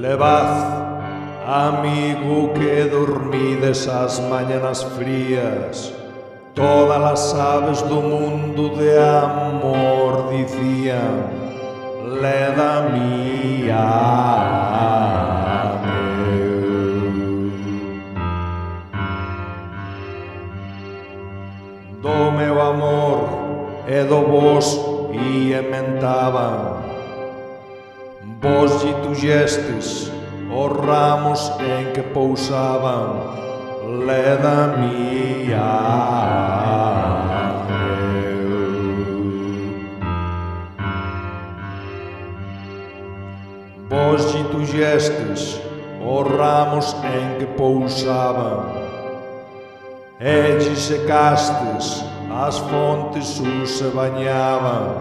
Levad', amigo que dormides as mañanas frías, todas as aves do mundo de amor dicían: Levad' amigo. Do meu amor e do vos e ementaban. Vos lle tulestes os ramos en que pousaban: Levad' amigo. Vos lle tulestes os ramos en que pousaban, e lle secastes as fontes onde se bañaban: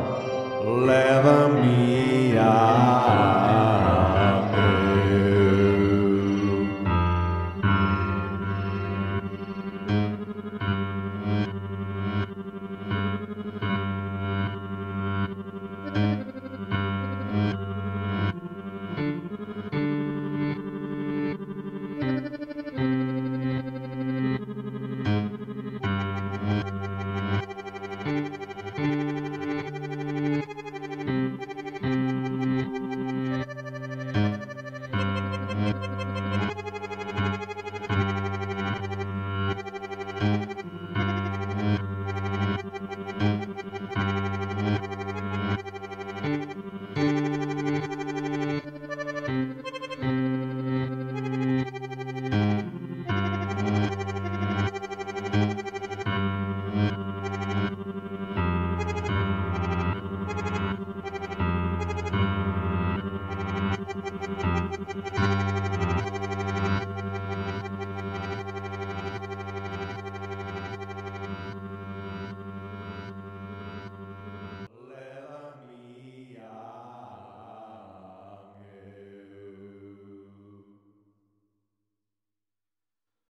Levad' amigo.